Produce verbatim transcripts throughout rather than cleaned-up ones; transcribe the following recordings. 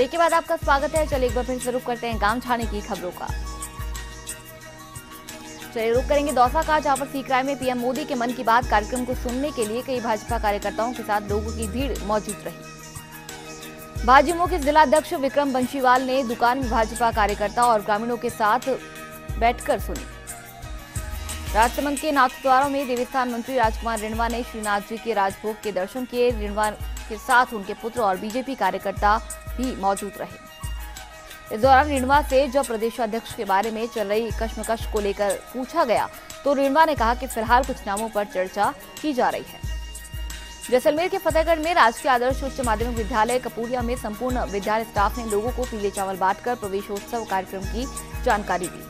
Break के बाद आपका स्वागत है। चलिए एक बार फिर शुरू करते हैं गांव छाने की खबरों का। चलिए रुक करेंगे दौसा का, जहां पर सीकराय में पीएम मोदी के मन की बात कार्यक्रम को सुनने के लिए कई भाजपा कार्यकर्ताओं के साथ लोगों की भीड़ मौजूद रही। भाजयुमो के जिलाध्यक्ष विक्रम बंसीवाल ने दुकान में भाजपा कार्यकर्ता और ग्रामीणों के साथ बैठकर सुनी। राजसमंद के नाथद्वारों में देवस्थान मंत्री राजकुमार रिणवा ने श्रीनाथ जी के राजभोग के दर्शन किए। रिणवा के साथ उनके पुत्र और बीजेपी कार्यकर्ता भी मौजूद रहे। इस दौरान रिणवा से जब प्रदेश अध्यक्ष के बारे में चल रही कश्मकश को लेकर पूछा गया तो रिणवा ने कहा कि फिलहाल कुछ नामों पर चर्चा की जा रही है। जैसलमेर के फतेहगढ़ में राजकीय आदर्श उच्च माध्यमिक विद्यालय कपूरिया में संपूर्ण विद्यालय स्टाफ ने लोगों को पीले चावल बांटकर प्रवेशोत्सव कार्यक्रम की जानकारी दी।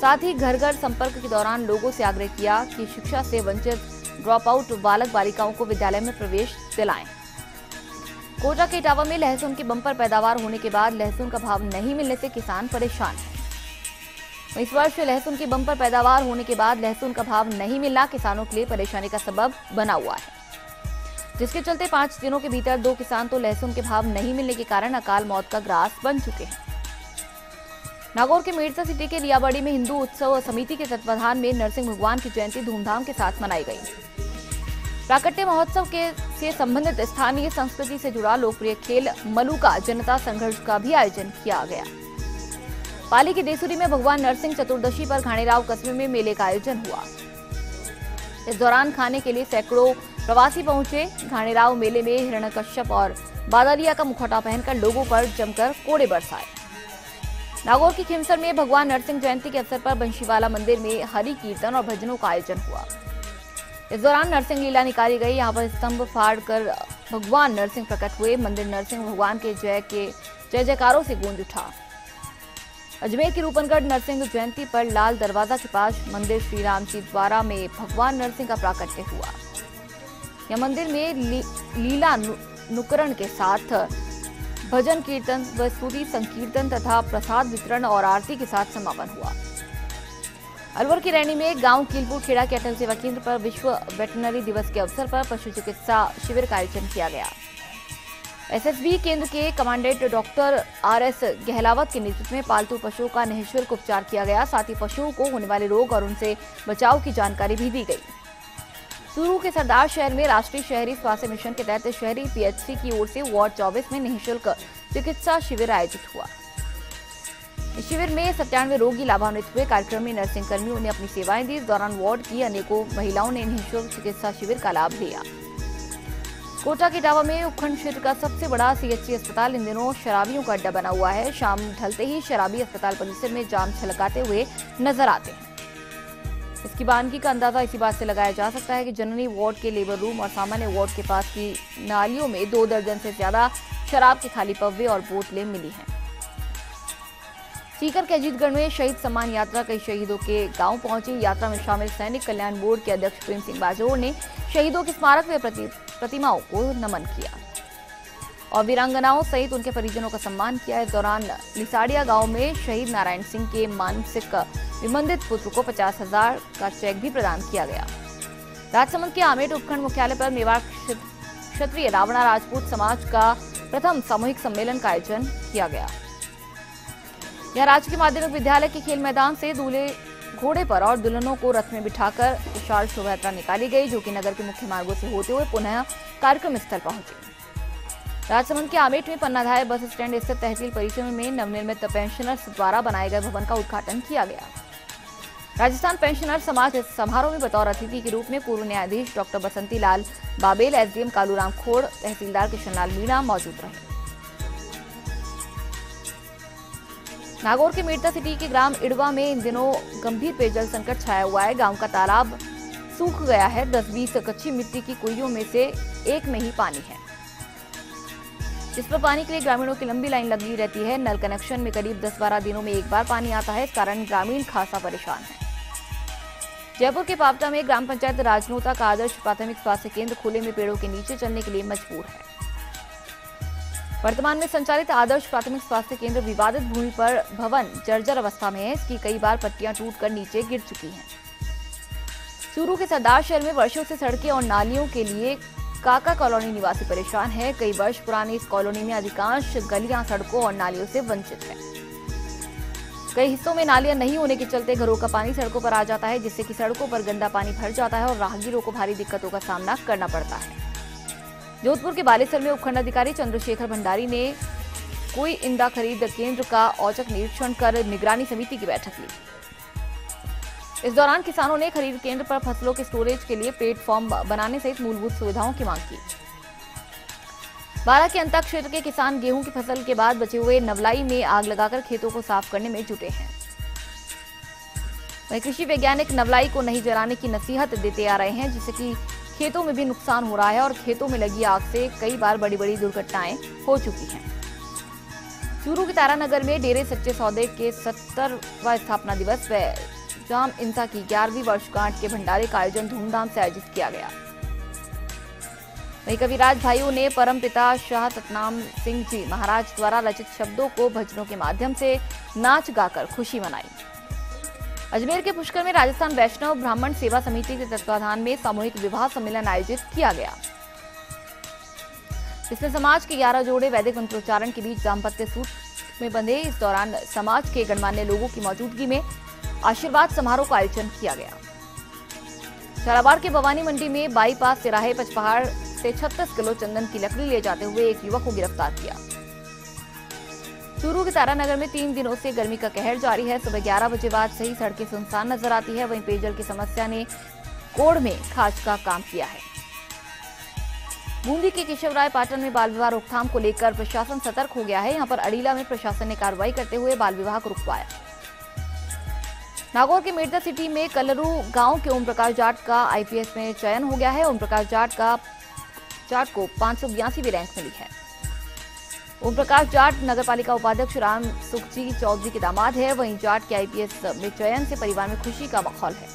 साथ ही घर घर संपर्क के दौरान लोगों से आग्रह किया कि शिक्षा से वंचित ड्रॉप आउट बालक बालिकाओं को विद्यालय में प्रवेश दिलाएं। कोटा के इटावा में लहसुन की बंपर पैदावार होने के बाद लहसुन का भाव नहीं मिलने से किसान परेशान हैं। इस वर्ष लहसुन की बंपर पैदावार होने के बाद लहसुन का भाव नहीं मिलना किसानों के लिए परेशानी का सबब बना हुआ है, जिसके चलते पांच दिनों के भीतर दो किसान तो लहसुन के भाव नहीं मिलने के कारण अकाल मौत का ग्रास बन चुके हैं। नागौर के मेड़ता सिटी के रियाबाड़ी में हिंदू उत्सव समिति के तत्वाधान में नरसिंह भगवान की जयंती धूमधाम के साथ मनाई गई। प्राकट्य महोत्सव के से संबंधित स्थानीय संस्कृति से जुड़ा लोकप्रिय खेल मलूका जनता संघर्ष का भी आयोजन किया गया। पाली के देसुरी में भगवान नरसिंह चतुर्दशी पर घाणेराव कस्बे में मेले का आयोजन हुआ। इस दौरान खाने के लिए सैकड़ों प्रवासी पहुंचे। घाणेराव मेले में हिरण्यकश्यप और बादलिया का मुखौटा पहनकर लोगों पर जमकर कोड़े बरसाए। नागौर की खिमसर में भगवान नरसिंह जयंती के अवसर पर बंशीवाला मंदिर में हरि कीर्तन और भजनों का आयोजन हुआ। इस दौरान नरसिंह लीला निकाली गई। यहाँ पर स्तंभ फाड़ कर भगवान नरसिंह प्रकट हुए। मंदिर नरसिंह भगवान के जय के जय जयकारों से गूंज उठा। अजमेर के रूपनगढ़ नरसिंह जयंती पर लाल दरवाजा के पास मंदिर श्री राम जी द्वारा में भगवान नरसिंह का प्राकट्य हुआ। यह मंदिर में ली, लीला नु, नुकरण के साथ भजन कीर्तन व स्तुति संकीर्तन तथा प्रसाद वितरण और आरती के साथ समापन हुआ। अलवर की रैनी में गांव कीलपुर खेड़ा के अटल सेवा केंद्र पर विश्व वेटनरी दिवस के अवसर पर पशु चिकित्सा शिविर का आयोजन किया गया। एसएसबी केंद्र के commandant doctor R S Gahlawat के नेतृत्व में पालतू पशुओं का निःशुल्क उपचार किया गया। साथ ही पशुओं को होने वाले रोग और उनसे बचाव की जानकारी भी दी गई। चूरू के सरदार शहर में राष्ट्रीय शहरी स्वास्थ्य मिशन के तहत शहरी पीएचसी की ओर से वार्ड चौबीस में निःशुल्क चिकित्सा शिविर आयोजित हुआ। इस शिविर में सत्तानवे रोगी लाभान्वित हुए। कार्यक्रम में नर्सिंग कर्मियों ने अपनी सेवाएं दी। इस दौरान वार्ड की अनेकों महिलाओं ने निःशुल्क चिकित्सा शिविर का लाभ लिया। कोटा के डावा में उपखंड क्षेत्र का सबसे बड़ा सीएचसी अस्पताल इन दिनों शराबियों का अड्डा बना हुआ है। शाम ढलते ही शराबी अस्पताल परिसर में जाम छलकाते हुए नजर आते हैं। इसकी बानगी का अंदाजा इसी बात से लगाया जा सकता है कि जननी वार्ड के लेबर रूम और सामान्य वार्ड के पास की नालियों में दो दर्जन से ज्यादा शराब के खाली पव्वे और बोतलें मिली हैं। सीकर के अजीतगढ़ में शहीद सम्मान यात्रा कई शहीदों के गांव पहुंची। यात्रा में शामिल सैनिक कल्याण बोर्ड के अध्यक्ष प्रेम सिंह बाजौड़ ने शहीदों के स्मारक में प्रति, प्रतिमाओं को नमन किया और वीरांगनाओं सहित उनके परिजनों का सम्मान किया। इस दौरान लिसाड़िया गांव में शहीद नारायण सिंह के मानसिक विमंदित पुत्र को पचास हजार का चेक भी प्रदान किया गया। राजसमंद के आमेट उपखंड मुख्यालय पर मेवाड़ क्षत्रिय रावणा राजपूत समाज का प्रथम सामूहिक सम्मेलन का आयोजन किया गया। यह राजकीय माध्यमिक विद्यालय के खेल मैदान से दूल्हे घोड़े पर और दुल्हनों को रथ में बिठाकर विशाल शोभा यात्रा निकाली गई, जो कि नगर के मुख्य मार्गों से होते हुए पुनः कार्यक्रम स्थल पहुंची। राजसमंद के आमेट में पन्ना धाय बस स्टैंड स्थित तहसील परिसर में नवनिर्मित पेंशनर्स द्वारा बनाए गए भवन का उद्घाटन किया गया। राजस्थान पेंशनर समाज इस समारोह में बतौर अतिथि के रूप में पूर्व न्यायाधीश डॉक्टर बसंती लाल बाबेल, एसडीएम कालूराम खोड़, तहसीलदार कृष्ण लाल मीणा मौजूद रहे। नागौर के मेड़ता सिटी के ग्राम इड़वा में इन दिनों गंभीर पेयजल संकट छाया हुआ है। गाँव का तालाब सूख गया है। दस बीस कच्ची मिट्टी की कुइयों में से एक में ही पानी है। इस पर पानी के लिए ग्रामीणों की लंबी लाइन लगी रहती है। नल कनेक्शन में करीब दस बारह दिनों में एक बार पानी आता है। इस कारण ग्रामीण खासा परेशान है। जयपुर के पापटा में ग्राम पंचायत राजनोता का आदर्श प्राथमिक स्वास्थ्य केंद्र खुले में पेड़ों के नीचे चलने के लिए मजबूर है। वर्तमान में संचालित आदर्श प्राथमिक स्वास्थ्य केंद्र विवादित भूमि पर भवन जर्जर अवस्था में है। इसकी कई बार पट्टियां टूटकर नीचे गिर चुकी है। चूरू के सरदार शहर में वर्षों से सड़कें और नालियों के लिए काका कॉलोनी निवासी परेशान है। कई वर्ष पुरानी इस कॉलोनी में अधिकांश गलियां सड़कों और नालियों से वंचित है। कई हिस्सों में नालियां नहीं होने के चलते घरों का पानी सड़कों पर आ जाता है, जिससे कि सड़कों पर गंदा पानी भर जाता है और राहगीरों को भारी दिक्कतों का सामना करना पड़ता है। जोधपुर के बालेसर में उपखंड अधिकारी चंद्रशेखर भंडारी ने कोई इंदा खरीद केंद्र का औचक निरीक्षण कर निगरानी समिति की बैठक ली। इस दौरान किसानों ने खरीद केंद्र पर फसलों के स्टोरेज के लिए प्लेटफॉर्म बनाने सहित मूलभूत सुविधाओं की मांग की। बारां के अंता क्षेत्र के किसान गेहूं की फसल के बाद बचे हुए नवलाई में आग लगाकर खेतों को साफ करने में जुटे हैं। वहीं कृषि वैज्ञानिक नवलाई को नहीं जलाने की नसीहत देते आ रहे हैं, जिससे कि खेतों में भी नुकसान हो रहा है और खेतों में लगी आग से कई बार बड़ी बड़ी दुर्घटनाएं हो चुकी हैं। चूरू के तारानगर में डेरे सच्चे सौदे के सत्तरवां स्थापना दिवस व जाम इंसा की ग्यारहवीं वर्षगांठ के भंडारे का आयोजन धूमधाम से आयोजित किया गया। वहीं कविराज भाइयों ने परम पिता शाह ततनाम सिंह जी महाराज द्वारा रचित शब्दों को भजनों के माध्यम से नाच गाकर खुशी मनाई। अजमेर के पुष्कर में राजस्थान वैष्णव ब्राह्मण सेवा समिति के तत्वाधान में सामूहिक विवाह सम्मेलन आयोजित किया गया। इसमें समाज के ग्यारह जोड़े वैदिक मंत्रोच्चारण के बीच दाम्पत्य सूत्र में बंधे। इस दौरान समाज के गणमान्य लोगों की मौजूदगी में आशीर्वाद समारोह का आयोजन किया गया। झालावाड़ के भवानी मंडी में बाईपास तिराहे पचपहाड़ से छत्तीस किलो चंदन की लकड़ी ले जाते हुए एक युवक को गिरफ्तार किया। चूरू के तारानगर में तीन दिनों से गर्मी का कहर जारी है। सुबह ग्यारह बजे बाद से ही सड़कें सुनसान नजर आती है। वहीं पेयजल की समस्या ने कोड़ में खाज का काम किया है। बूंदी के केशवराय पाटन में बाल विवाह रोकथाम को लेकर प्रशासन सतर्क हो गया है। यहां पर अड़ीला में प्रशासन ने कार्रवाई करते हुए बाल विवाह को रुकवाया। नागौर के मेडता सिटी में कलरू गांव के ओम प्रकाश जाट का आईपीएस में चयन हो गया है। ओम प्रकाश जाट का जाट को पांच सौ बयासीवीं रैंक मिली है। ओम प्रकाश जाट नगरपालिका उपाध्यक्ष राम सुखजी चौधरी के दामाद है। वहीं जाट के आईपीएस में चयन से परिवार में खुशी का माहौल है।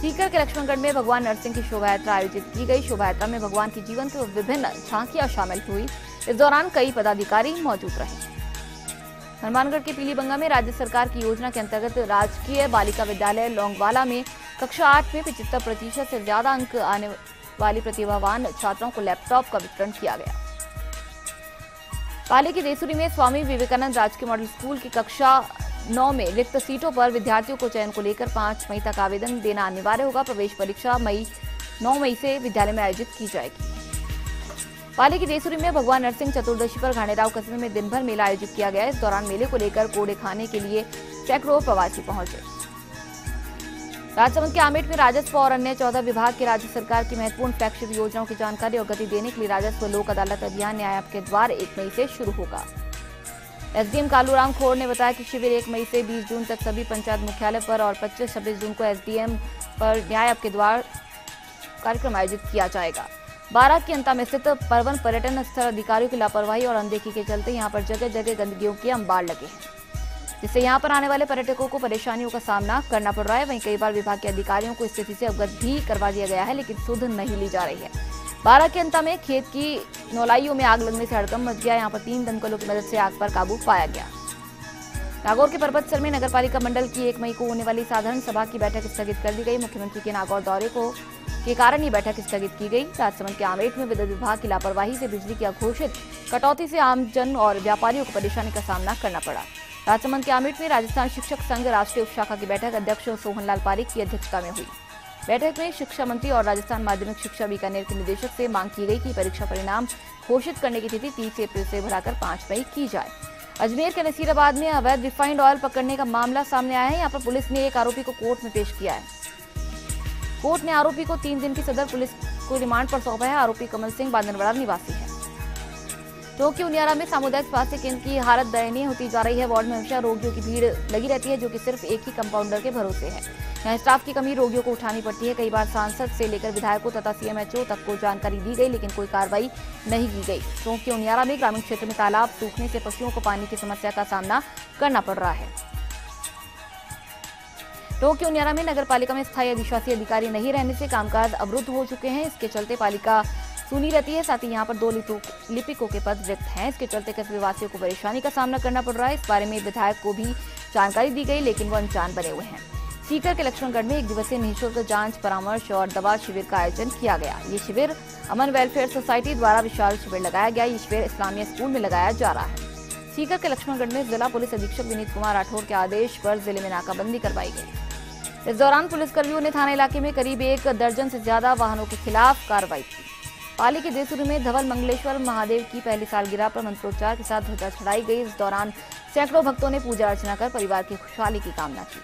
सीकर के लक्ष्मणगढ़ में भगवान नरसिंह की शोभा यात्रा आयोजित की गई। शोभा यात्रा में भगवान की जीवन से विभिन्न झांकियां शामिल हुई। इस दौरान कई पदाधिकारी मौजूद रहे। हनुमानगढ़ के पीलीबंगा में राज्य सरकार की योजना के अंतर्गत राजकीय बालिका विद्यालय लौंगवाला में कक्षा आठ में पिछहत्तर प्रतिशत से ज्यादा अंक आने वाली प्रतिभावान छात्रों को लैपटॉप का वितरण किया गया। पाली की देसूरी में स्वामी विवेकानंद राजकीय मॉडल स्कूल की कक्षा नौ में रिक्त सीटों पर विद्यार्थियों को चयन को लेकर पांच मई तक आवेदन देना अनिवार्य होगा। प्रवेश परीक्षा मई नौ मई से विद्यालय में आयोजित की जाएगी। पाली की देसूरी में भगवान नरसिंह चतुर्दशी पर घाणेराव कस्बे में दिनभर मेला आयोजित किया गया। इस दौरान मेले को लेकर कोड़े खाने के लिए सैकड़ों प्रवासी पहुंचे। राजसमंद के आमेट में राजस्व और अन्य चौदह विभाग की राज्य सरकार की महत्वपूर्ण फ्लैगशिप योजनाओं की जानकारी और गति देने के लिए राजस्व लोक अदालत अभियान न्याय आपके द्वार एक मई से शुरू होगा। एसडीएम कालूराम खोड़ ने बताया कि शिविर एक मई से बीस जून तक सभी पंचायत मुख्यालय पर और पच्चीस छब्बीस जून को एसडीएम पर न्याय आपके द्वार कार्यक्रम आयोजित किया जाएगा। बारां के अंता में स्थित परवन पर्यटन स्थल अधिकारियों की लापरवाही और अनदेखी के चलते यहाँ पर जगह जगह गंदगियों के अंबार लगे हैं, जिससे यहाँ पर आने वाले पर्यटकों को परेशानियों का सामना करना पड़ रहा है। वहीं कई बार विभाग के अधिकारियों को स्थिति से अवगत भी करवा दिया गया है, लेकिन सुध नहीं ली जा रही है। बारां के अंता में खेत की नौलाइयों में आग लगने से हड़कंप मच गया। यहाँ पर तीन दमकलों की मदद से आग पर काबू पाया गया। नागौर के परबतसर में नगरपालिका मंडल की एक मई को होने वाली साधारण सभा की बैठक स्थगित कर दी गई। मुख्यमंत्री के नागौर दौरे को के कारण ये बैठक स्थगित की गई। राजसमंद के आमेट में विद्युत विभाग की लापरवाही से बिजली की अघोषित कटौती से आमजन और व्यापारियों को परेशानी का सामना करना पड़ा। राजसमंद के आमेट में राजस्थान शिक्षक संघ राष्ट्रीय उपशाखा की बैठक अध्यक्ष सोहनलाल पारिक की अध्यक्षता में हुई। बैठक में शिक्षा मंत्री और राजस्थान माध्यमिक शिक्षा बीकानेर के निदेशक से मांग की गई कि परीक्षा परिणाम घोषित करने की तिथि तीस अप्रैल से बढ़ाकर पांच मई की जाए। अजमेर के नसीराबाद में अवैध रिफाइंड ऑयल पकड़ने का मामला सामने आया है। यहाँ पर पुलिस ने एक आरोपी को कोर्ट में पेश किया है। कोर्ट ने आरोपी को तीन दिन की सदर पुलिस को रिमांड पर सौंपा है। आरोपी कमल सिंह बांदनवाड़ा निवासी है। टोक्यो उनियारा में सामुदायिक स्वास्थ्य केंद्र की हालत दयनीय होती जा रही है। वार्ड में हमेशा रोगियों की भीड़ लगी रहती है, जो कि सिर्फ एक ही कंपाउंडर के भरोसे है। यहाँ स्टाफ की कमी रोगियों को उठानी पड़ती है। कई बार सांसद से लेकर विधायकों तथा सीएमएचओ तक को जानकारी दी गई, लेकिन कोई कार्रवाई नहीं की गई। टोक्यो उनियारा में ग्रामीण क्षेत्र में तालाब सूखने से पशुओं को पानी की समस्या का सामना करना पड़ रहा है। टोक्यो उनियारा में नगरपालिका में स्थायी अधिशासी अधिकारी नहीं रहने से कामकाज अवरुद्ध हो चुके हैं। इसके चलते पालिका सुनी रहती है। साथ ही यहाँ पर दो लिपिकों के पद रिक्त हैं। इसके चलते कस्बे वासियों को परेशानी का सामना करना पड़ रहा है। इस बारे में विधायक को भी जानकारी दी गई, लेकिन वो अनजान बने हुए हैं। सीकर के लक्ष्मणगढ़ में एक दिवसीय निःशुल्क जांच परामर्श और दवा शिविर का आयोजन किया गया। ये शिविर अमन वेलफेयर सोसाइटी द्वारा विशाल शिविर लगाया गया। ये शिविर इस्लामिया स्कूल में लगाया जा रहा है। सीकर के लक्ष्मणगढ़ में जिला पुलिस अधीक्षक विनीत कुमार राठौर के आदेश पर जिले में नाकाबंदी करवाई गई। इस दौरान पुलिसकर्मियों ने थाना इलाके में करीब एक दर्जन से ज्यादा वाहनों के खिलाफ कार्रवाई की। पाली के देसुर में धवल मंगलेश्वर महादेव की पहली सालगिरह पर मंत्रोच्चार के साथ ध्वजा चढ़ाई गई। इस दौरान सैकड़ों भक्तों ने पूजा अर्चना कर परिवार की खुशहाली की कामना की।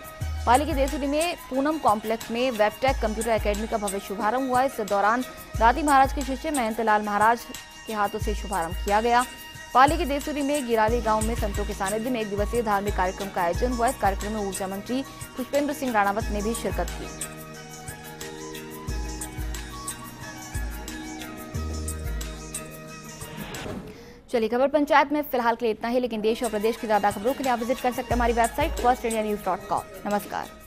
पाली के देसुरी में पूनम कॉम्प्लेक्स में वेबटेक कंप्यूटर एकेडमी का भव्य शुभारंभ हुआ। इस दौरान दादी महाराज के शिष्य महंत लाल महाराज के हाथों से शुभारंभ किया गया। पाली के देसुरी में गिराली गांव में संतों के सानिध्य में एक दिवसीय धार्मिक कार्यक्रम का आयोजन हुआ। इस कार्यक्रम में ऊर्जा मंत्री पुष्पेंद्र सिंह राणावत ने भी शिरकत की। चलिए खबर पंचायत में फिलहाल के लिए इतना ही, लेकिन देश और प्रदेश की ज्यादा खबरों के लिए आप विजिट कर सकते हैं हमारी website first India news dot com. नमस्कार।